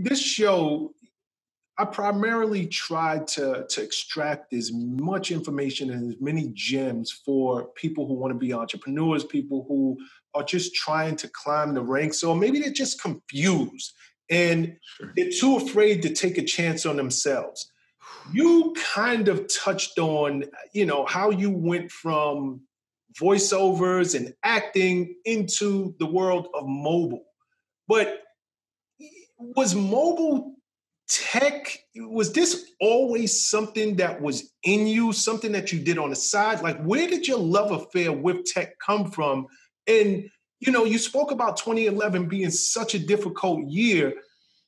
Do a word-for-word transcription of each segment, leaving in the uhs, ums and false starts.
this show, I primarily tried to, to extract as much information and as many gems for people who want to be entrepreneurs, people who are just trying to climb the ranks, or maybe they're just confused and sure. they're too afraid to take a chance on themselves. You kind of touched on, you know, how you went from voiceovers and acting into the world of mobile. But was mobile tech, was this always something that was in you, something that you did on the side? Like, where did your love affair with tech come from? And, you know, you spoke about twenty eleven being such a difficult year.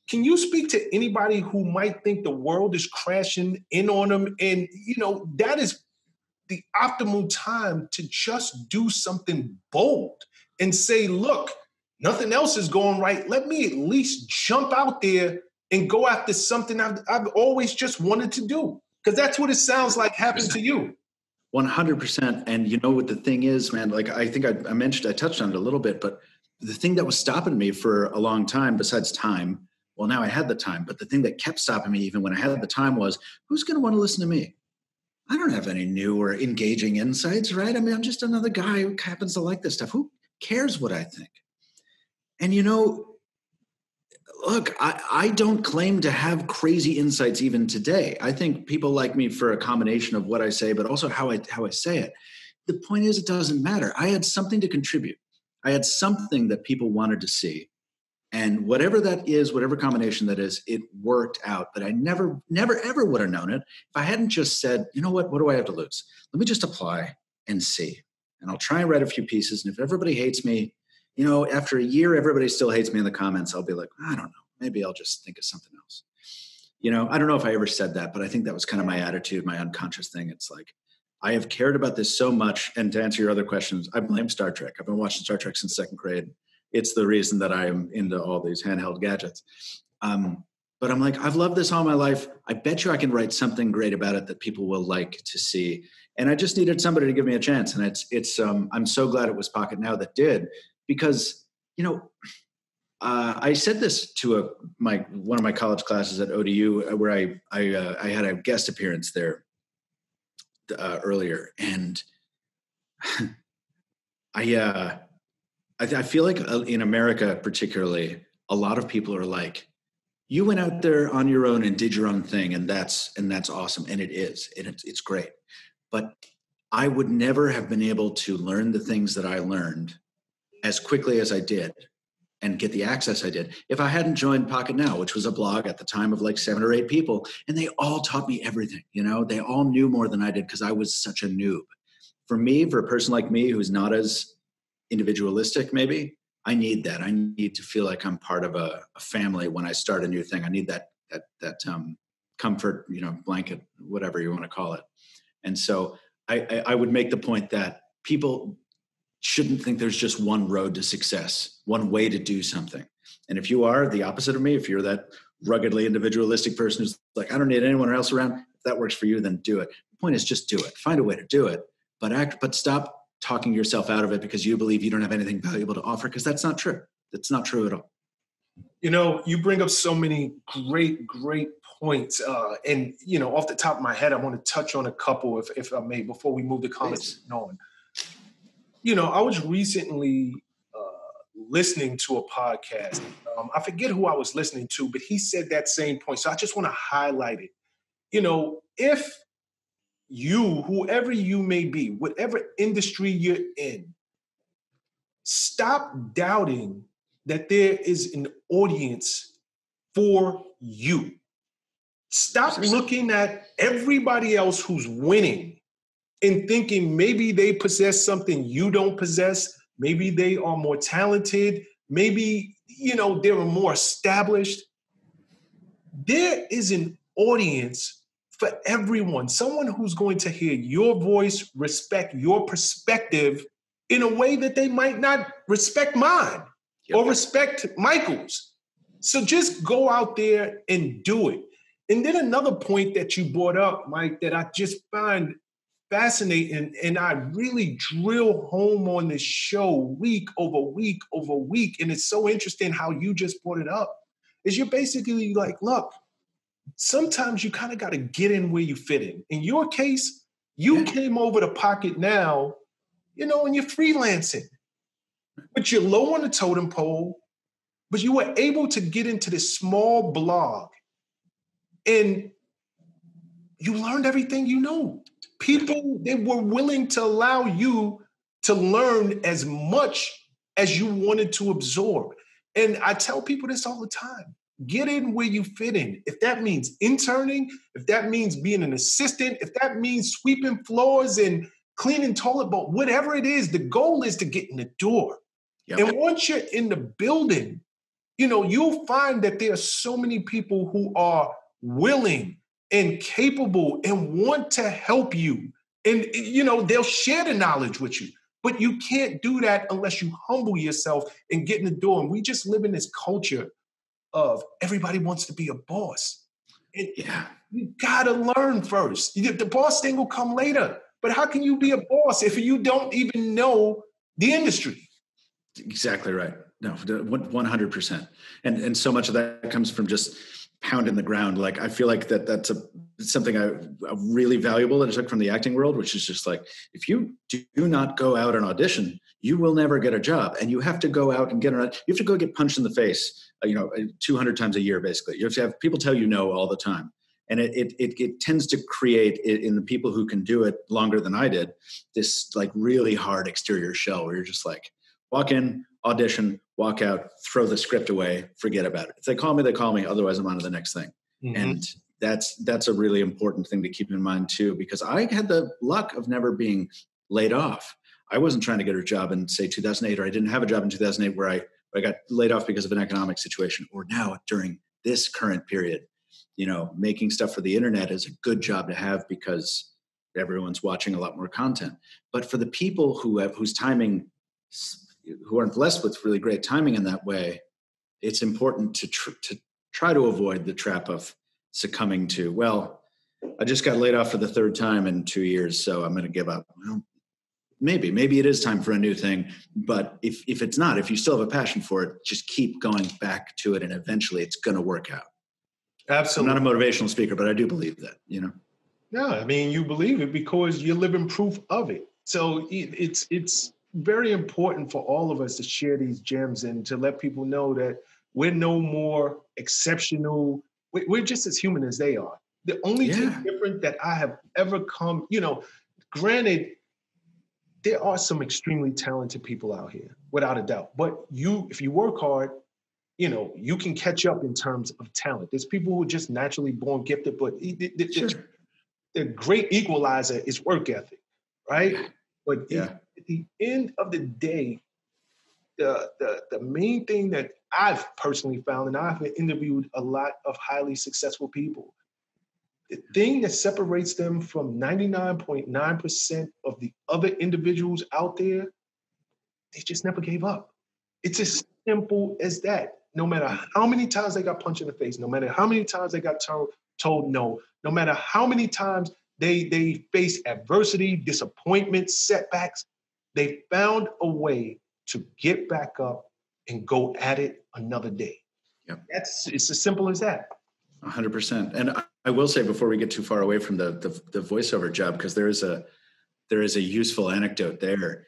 Can you speak to anybody who might think the world is crashing in on them? And, you know, that is the optimal time to just do something bold and say, look, nothing else is going right. Let me at least jump out there and go after something I've, I've always just wanted to do. Because that's what it sounds like happened to you. one hundred percent. And you know what the thing is, man, like I think I, I mentioned, I touched on it a little bit, but the thing that was stopping me for a long time, besides time, well, now I had the time, but the thing that kept stopping me even when I had the time was, who's going to want to listen to me? I don't have any new or engaging insights, right? I mean, I'm just another guy who happens to like this stuff. Who cares what I think? And, you know, look, I, I don't claim to have crazy insights even today. I think people like me for a combination of what I say, but also how I, how I say it. The point is, it doesn't matter. I had something to contribute. I had something that people wanted to see. And whatever that is, whatever combination that is, it worked out. But I never, never, ever would have known it if I hadn't just said, you know what, what do I have to lose? Let me just apply and see. And I'll try and write a few pieces. And if everybody hates me, you know, after a year, everybody still hates me in the comments. I'll be like, I don't know. Maybe I'll just think of something else. You know, I don't know if I ever said that, but I think that was kind of my attitude, my unconscious thing. It's like, I have cared about this so much. And to answer your other questions, I blame Star Trek. I've been watching Star Trek since second grade. It's the reason that I'm into all these handheld gadgets. Um, but I'm like, I've loved this all my life. I bet you I can write something great about it that people will like to see. And I just needed somebody to give me a chance. And it's, it's. Um, I'm so glad it was Pocket Now that did, because, you know, uh, I said this to a my one of my college classes at O D U, where I I, uh, I had a guest appearance there uh, earlier, and I. Uh, I, th- I feel like in America, particularly, a lot of people are like, you went out there on your own and did your own thing. And that's, and that's awesome. And it is, and it's, it's great. But I would never have been able to learn the things that I learned as quickly as I did and get the access I did if I hadn't joined Pocket Now, which was a blog at the time of like seven or eight people. And they all taught me everything. You know, they all knew more than I did because I was such a noob. For me, for a person like me, who's not as individualistic, maybe, I need that. I need to feel like I'm part of a, a family when I start a new thing. I need that that that um, comfort, you know, blanket, whatever you want to call it. And so I, I, I would make the point that people shouldn't think there's just one road to success, one way to do something. And if you are the opposite of me, if you're that ruggedly individualistic person who's like, I don't need anyone else around, if that works for you, then do it. The point is just do it. Find a way to do it, but act, but stop talking yourself out of it because you believe you don't have anything valuable to offer, because that's not true. That's not true at all. You know, you bring up so many great, great points. Uh, and, you know, off the top of my head, I want to touch on a couple, if, if I may, before we move the comments on. You know, I was recently uh, listening to a podcast. Um, I forget who I was listening to, but he said that same point. So I just want to highlight it. You know, if you, whoever you may be, whatever industry you're in, stop doubting that there is an audience for you. Stop looking at everybody else who's winning and thinking maybe they possess something you don't possess. Maybe they are more talented. Maybe, you know, they're more established. There is an audience for everyone, someone who's going to hear your voice, respect your perspective in a way that they might not respect mine yep. or respect Michael's. So just go out there and do it. And then another point that you brought up, Mike, that I just find fascinating, and I really drill home on this show week over week over week. And it's so interesting how you just brought it up, is you're basically like, look, sometimes you kind of got to get in where you fit in. In your case, you yeah. came over to Pocket Now, you know, and you're freelancing, but you're low on the totem pole, but you were able to get into this small blog and you learned everything you know. People, they were willing to allow you to learn as much as you wanted to absorb. And I tell people this all the time. Get in where you fit in. If that means interning, if that means being an assistant, if that means sweeping floors and cleaning toilet bowl, whatever it is, the goal is to get in the door. Yep. And once you're in the building, you know, you'll find that there are so many people who are willing and capable and want to help you. And, you know, they'll share the knowledge with you. But you can't do that unless you humble yourself and get in the door. And we just live in this culture of everybody wants to be a boss. And yeah. you gotta learn first. The boss thing will come later. But how can you be a boss if you don't even know the industry? Exactly right. No, one hundred percent. And and so much of that comes from just pounding the ground. Like, I feel like that that's a something I a really valuable that I took from the acting world, which is just like, if you do not go out and audition, you will never get a job. And you have to go out and get an audition. You have to go get punched in the face, you know, two hundred times a year, basically. You have to have people tell you no all the time. And it it it, it tends to create, in the people who can do it longer than I did, this like really hard exterior shell where you're just like, walk in, audition, walk out, throw the script away, forget about it. If they call me, they call me. Otherwise, I'm on to the next thing. Mm-hmm. And that's that's a really important thing to keep in mind too, because I had the luck of never being laid off. I wasn't trying to get a job in, say, two thousand eight, or I didn't have a job in two thousand eight where I I got laid off because of an economic situation, or now during this current period, you know, making stuff for the internet is a good job to have because everyone's watching a lot more content. But for the people who have, whose timing, who aren't blessed with really great timing in that way, it's important to tr- to try to avoid the trap of succumbing to, well, I just got laid off for the third time in two years, so I'm going to give up. Well, Maybe, maybe it is time for a new thing, but if, if it's not, if you still have a passion for it, just keep going back to it and eventually it's going to work out. Absolutely. I'm not a motivational speaker, but I do believe that, you know? No, I mean, you believe it because you're living proof of it. So it's, it's very important for all of us to share these gems and to let people know that we're no more exceptional. We're just as human as they are. The only yeah. thing different that I have ever come, you know, granted, there are some extremely talented people out here, without a doubt. But you, if you work hard, you know, you can catch up in terms of talent. There's people who are just naturally born gifted, but the, the, sure. the, the great equalizer is work ethic, right? Yeah. But yeah. At, at the end of the day, the, the, the main thing that I've personally found, and I've interviewed a lot of highly successful people, the thing that separates them from ninety-nine point nine percent of the other individuals out there, they just never gave up. It's as simple as that. No matter how many times they got punched in the face, no matter how many times they got to- told no, no matter how many times they, they faced adversity, disappointment, setbacks, they found a way to get back up and go at it another day. Yep. That's, it's as simple as that. one hundred percent. And I- I will say, before we get too far away from the the, the voiceover job, because there is a there is a useful anecdote there.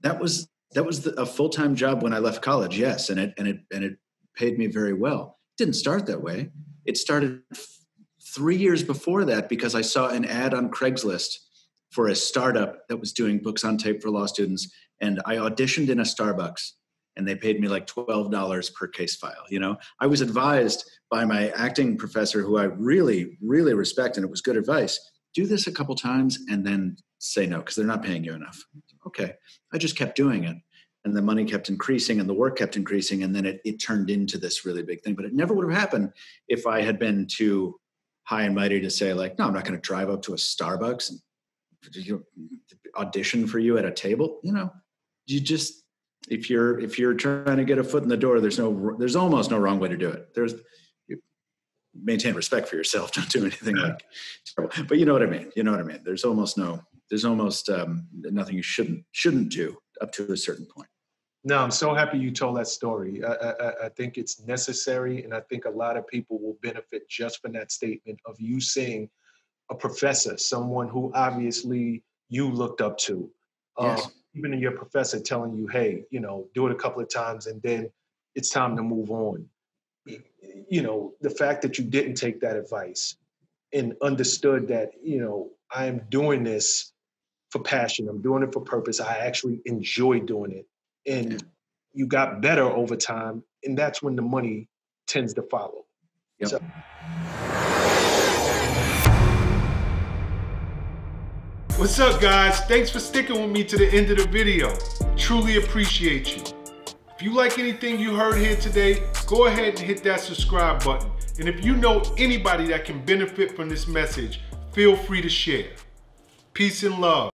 That was that was the, a full time job when I left college. Yes, and it and it and it paid me very well. It didn't start that way. It started f- three years before that because I saw an ad on Craigslist for a startup that was doing books on tape for law students, and I auditioned in a Starbucks. And they paid me like twelve dollars per case file. You know, I was advised by my acting professor, who I really, really respect, and it was good advice, do this a couple times and then say no, because they're not paying you enough. Okay. I just kept doing it. And the money kept increasing and the work kept increasing. And then it, it turned into this really big thing. But it never would have happened if I had been too high and mighty to say, like, no, I'm not going to drive up to a Starbucks and audition for you at a table. You know, you just... If you're if you're trying to get a foot in the door, there's no there's almost no wrong way to do it. There's you maintain respect for yourself. Don't do anything like terrible. But you know what I mean. You know what I mean. There's almost no there's almost um, nothing you shouldn't shouldn't do up to a certain point. No, I'm so happy you told that story. I, I, I think it's necessary, and I think a lot of people will benefit just from that statement of you saying a professor, someone who obviously you looked up to. Yes. Um, even your professor telling you, hey, you know, do it a couple of times and then it's time to move on. You know, the fact that you didn't take that advice and understood that, you know, I'm doing this for passion. I'm doing it for purpose. I actually enjoy doing it. And yeah. you got better over time. And that's when the money tends to follow. Yep. So- What's up, guys? Thanks for sticking with me to the end of the video. Truly appreciate you. If you like anything you heard here today, go ahead and hit that subscribe button. And if you know anybody that can benefit from this message, feel free to share. Peace and love.